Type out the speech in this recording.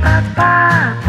papá.